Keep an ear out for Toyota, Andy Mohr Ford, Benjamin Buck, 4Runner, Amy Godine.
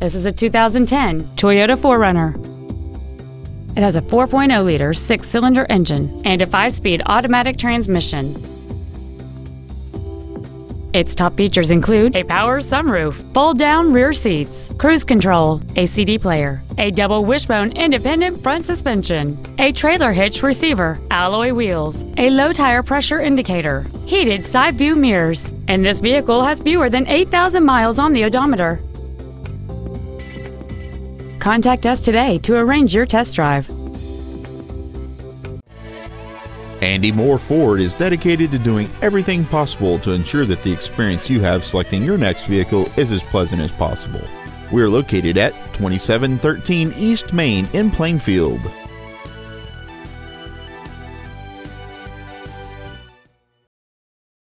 This is a 2010 Toyota 4Runner. It has a 4.0-liter six-cylinder engine and a 5-speed automatic transmission. Its top features include a power sunroof, fold-down rear seats, cruise control, a CD player, a double wishbone independent front suspension, a trailer hitch receiver, alloy wheels, a low tire pressure indicator, heated side view mirrors, and this vehicle has fewer than 8,000 miles on the odometer. Contact us today to arrange your test drive. Andy Mohr Ford is dedicated to doing everything possible to ensure that the experience you have selecting your next vehicle is as pleasant as possible. We are located at 2713 East Main in Plainfield.